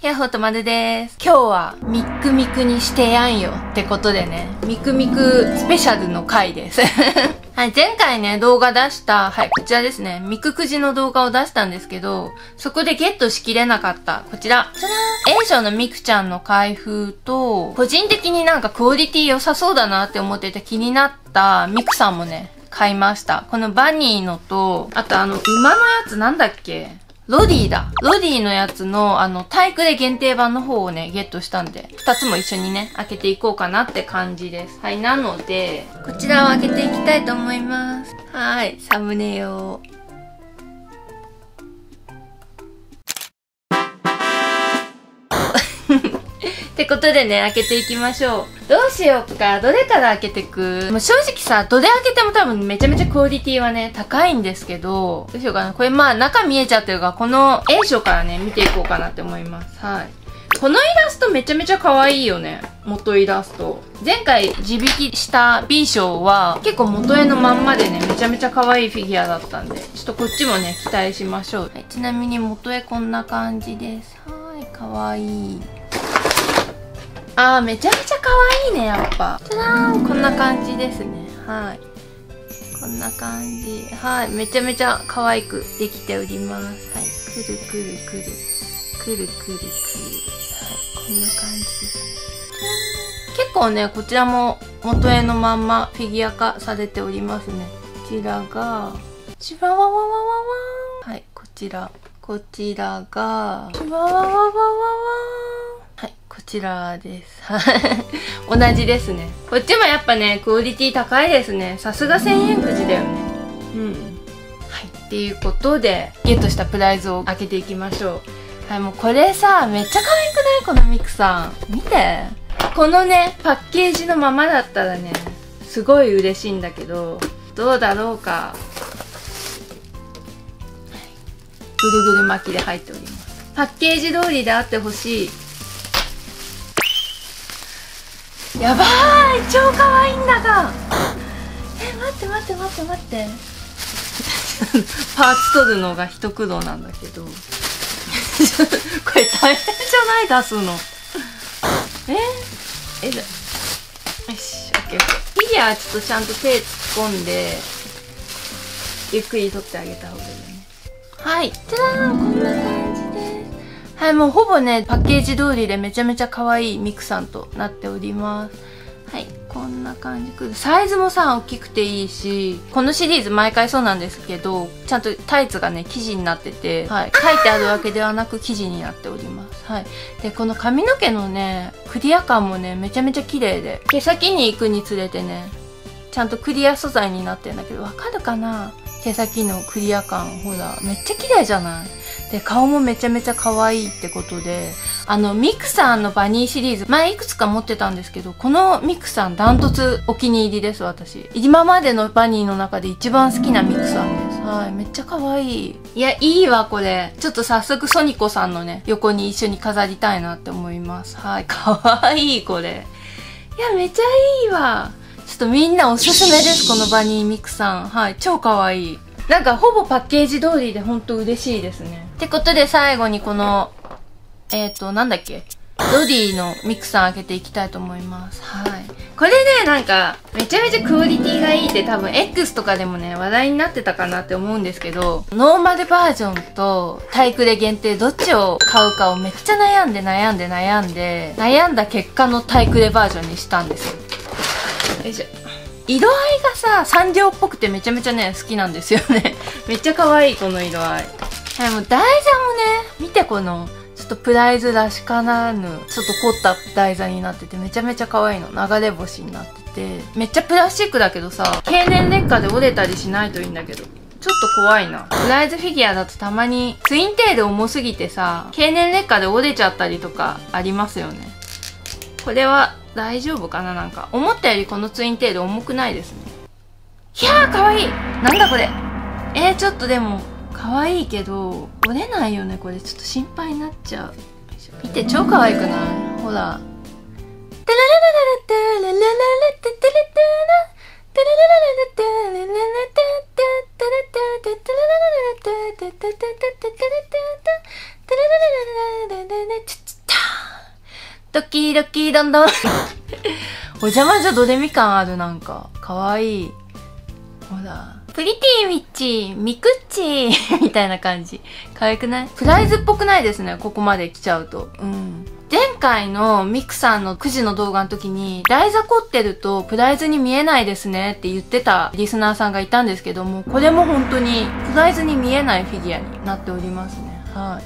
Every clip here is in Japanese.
ヤッホーとまるです。今日はミックミクにしてやんよってことでね、ミクミクスペシャルの回ですはい、前回ね、動画出した、はい、こちらですね、ミクくじの動画を出したんですけど、そこでゲットしきれなかった、こちら、じゃらーん！ A 賞のミクちゃんの開封と、個人的になんかクオリティ良さそうだなって思ってて気になったミクさんもね、買いました。このバニーのと、あと馬のやつなんだっけ？ロディだ。ロディのやつの、体育で限定版の方をね、ゲットしたんで、二つも一緒にね、開けていこうかなって感じです。はい、なので、こちらを開けていきたいと思います。はい、サムネ用。ってことでね、開けていきましょう。どうしようか、どれから開けてく？もう正直さ、どれ開けても多分めちゃめちゃクオリティはね、高いんですけど、どうしようかな。これまあ中見えちゃってるから、この A 賞からね、見ていこうかなって思います。はい。このイラストめちゃめちゃ可愛いよね。元イラスト。前回地引きした B 賞は、結構元絵のまんまでね、めちゃめちゃ可愛いフィギュアだったんで、ちょっとこっちもね、期待しましょう。はい、ちなみに元絵こんな感じです。はい、可愛い。あー、めちゃめちゃ可愛いね、やっぱ。じゃらーん、こんな感じですね。はい。こんな感じ。はい。めちゃめちゃ可愛くできております。はい。くるくるくる。くるくるくる。はい。こんな感じですね。結構ね、こちらも元絵のまんまフィギュア化されておりますね。こちらが、チワワワワワワーン。はい、こちら。こちらが、チワワワワワワーン。はい、こちらです。同じですね。こっちもやっぱね、クオリティ高いですね。さすが1000円くじだよね。うん。はい、っていうことで、ゲットしたプライズを開けていきましょう。はい、もうこれさ、めっちゃ可愛くない？このミクさん。見て。このね、パッケージのままだったらね、すごい嬉しいんだけど、どうだろうか。ぐるぐる巻きで入っております。パッケージ通りであってほしい。やばーい、超可愛いんだが。え、待って待って待って待ってパーツ取るのが一苦労なんだけどこれ大変じゃない？出すのえだ、よし、オッケー。フィギュアちょっとちゃんと手突っ込んでゆっくり取ってあげた方がいいよね。はい、じゃーん、こんな感じです。はい、もうほぼね、パッケージ通りでめちゃめちゃ可愛いミクさんとなっております。はい、こんな感じ。サイズもさ、大きくていいし、このシリーズ毎回そうなんですけど、ちゃんとタイツがね、生地になってて、はい、書いてあるわけではなく生地になっております。はい。で、この髪の毛のね、クリア感もね、めちゃめちゃ綺麗で、毛先に行くにつれてね、ちゃんとクリア素材になってるんだけど、わかるかな？毛先のクリア感、ほら、めっちゃ綺麗じゃない？で、顔もめちゃめちゃ可愛いってことで、ミクさんのバニーシリーズ、前いくつか持ってたんですけど、このミクさんダントツお気に入りです、私。今までのバニーの中で一番好きなミクさんです。はい、めっちゃ可愛い。いや、いいわ、これ。ちょっと早速、ソニコさんのね、横に一緒に飾りたいなって思います。はい、可愛い、これ。いや、めっちゃいいわ。ちょっとみんなおすすめです、このバニーミクさん。はい、超可愛い。なんか、ほぼパッケージ通りでほんと嬉しいですね。ってことで最後にこの、なんだっけ？ロディのミクさん開けていきたいと思います。はい。これね、なんか、めちゃめちゃクオリティがいいって多分 X とかでもね、話題になってたかなって思うんですけど、ノーマルバージョンと体育で限定どっちを買うかをめっちゃ悩んだ結果の体育でバージョンにしたんですよ。よいしょ。色合いがさ、サンリオっぽくてめちゃめちゃね、好きなんですよね。めっちゃ可愛い、この色合い。はい、もう台座もね、見てこの、ちょっとプライズらしからぬ、ちょっと凝った台座になってて、めちゃめちゃ可愛いの。流れ星になってて、めっちゃプラスチックだけどさ、経年劣化で折れたりしないといいんだけど、ちょっと怖いな。プライズフィギュアだとたまに、ツインテール重すぎてさ、経年劣化で折れちゃったりとかありますよね。これは大丈夫かな？なんか、思ったよりこのツインテール重くないですね。いやー、可愛い！なんだこれ！ちょっとでも、可愛いけど、折れないよね、これ。ちょっと心配になっちゃう。見て、超可愛くない？ほら。ドキドキどんどんお邪魔女ドレミ感ある。なんかかわいい。ほらプリティミッチミクッチみたいな感じ。可愛くない？プライズっぽくないですね、ここまで来ちゃうと。うん。前回のミクさんの9時の動画の時に、台座凝ってるとプライズに見えないですねって言ってたリスナーさんがいたんですけども、これも本当にプライズに見えないフィギュアになっておりますね。は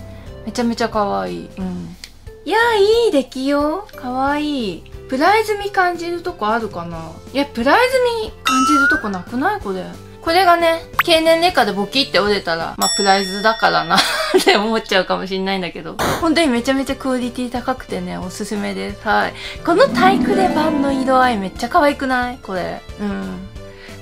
い。めちゃめちゃ可愛い。うん。いやー、いい出来よ。可愛い。プライズ味感じるとこあるかな？いや、プライズ味感じるとこなくない？これ。これがね、経年劣化でボキって折れたら、まあ、プライズだからなって思っちゃうかもしんないんだけど、本当にめちゃめちゃクオリティ高くてね、おすすめです。はい。このタイクレ版の色合いめっちゃ可愛くない？これ。うん。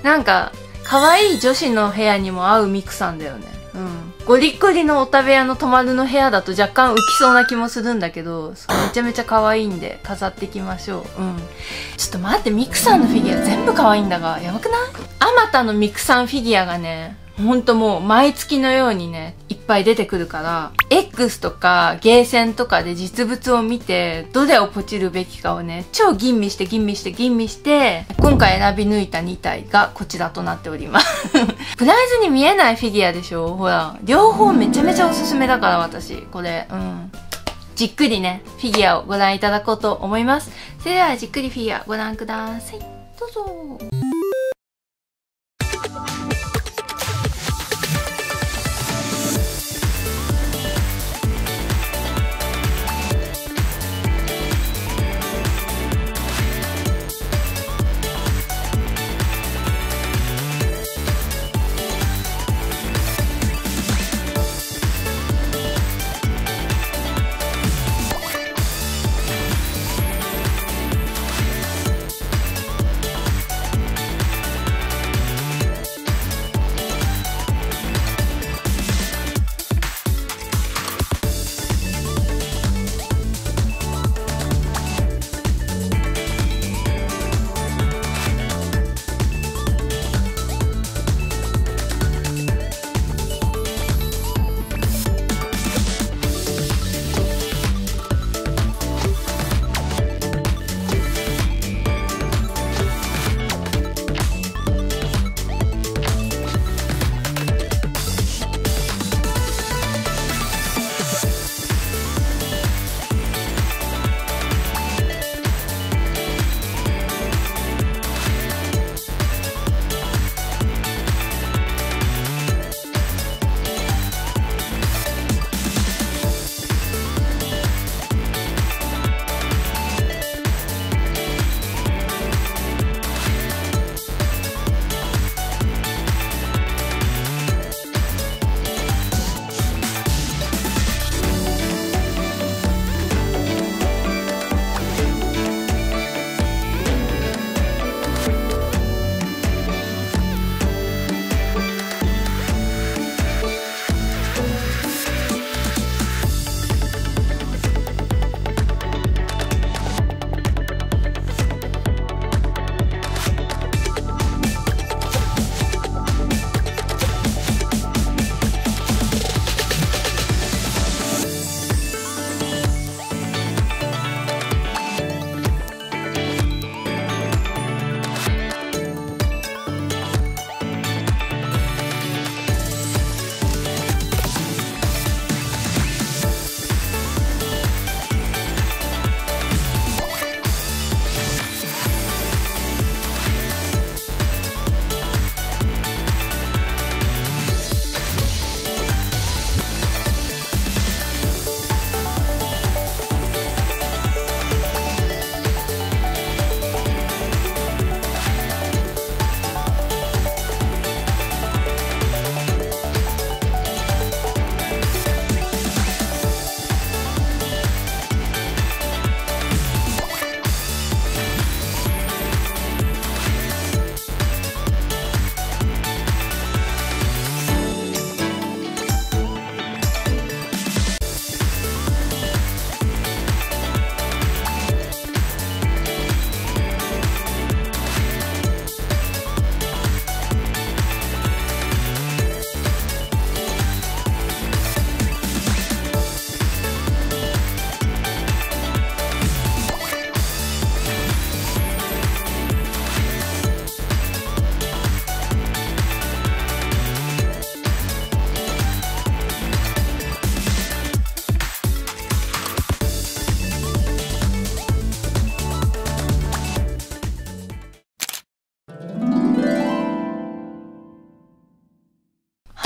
なんか、可愛い女子の部屋にも合うミクさんだよね。うん。ゴリゴリのおたべ屋のとまるの部屋だと若干浮きそうな気もするんだけど、めちゃめちゃ可愛いんで飾っていきましょう。うん。ちょっと待って、ミクさんのフィギュア全部可愛いんだが、やばくない？あまたのミクさんフィギュアがね、ほんともう毎月のようにね、いっぱい出てくるから、X とかゲーセンとかで実物を見て、どれをポチるべきかをね、超吟味して吟味して吟味して、今回選び抜いた2体がこちらとなっております。プライズに見えないフィギュアでしょ？ほら、両方めちゃめちゃおすすめだから私、これ。うん。じっくりね、フィギュアをご覧いただこうと思います。それではじっくりフィギュアご覧ください。どうぞ。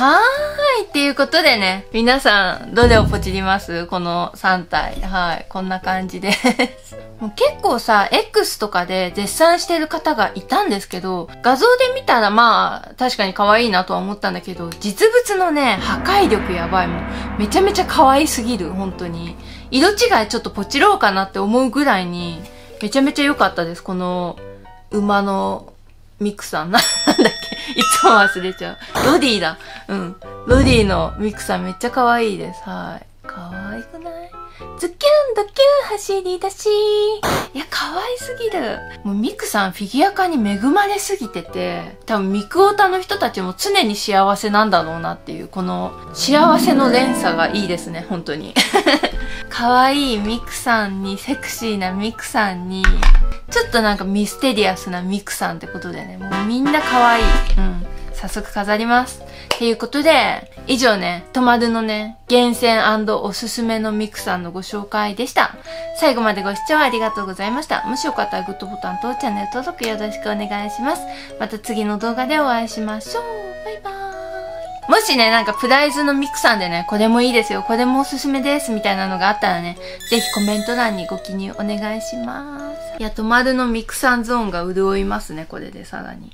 はい、っていうことでね、皆さん、どれをポチりますこの3体。はい、こんな感じです。もう結構さ、X とかで絶賛してる方がいたんですけど、画像で見たらまあ、確かに可愛いなとは思ったんだけど、実物のね、破壊力やばいもん。めちゃめちゃ可愛すぎる、本当に。色違いちょっとポチろうかなって思うぐらいに、めちゃめちゃ良かったです、この、馬の、ミクさん。なんだっけいつも忘れちゃう。ロディだ。うん。ロディのミクさんめっちゃ可愛いです。はい。可愛くない？ズキュンドキュン走り出し。いや、可愛すぎる。もうミクさんフィギュア化に恵まれすぎてて、多分ミクオタの人たちも常に幸せなんだろうなっていう、この幸せの連鎖がいいですね、本当に。可愛いミクさんに、セクシーなミクさんに、ちょっとなんかミステリアスなミクさんってことでね、もうみんな可愛い。うん。早速飾ります。っていうことで、以上ね、とまるのね、厳選&おすすめのミクさんのご紹介でした。最後までご視聴ありがとうございました。もしよかったらグッドボタンとチャンネル登録よろしくお願いします。また次の動画でお会いしましょう。バイバーイ。もしね、なんかプライズのミクさんでね、これもいいですよ、これもおすすめです、みたいなのがあったらね、ぜひコメント欄にご記入お願いします。いや、とまるのミクさんゾーンが潤いますね、これでさらに。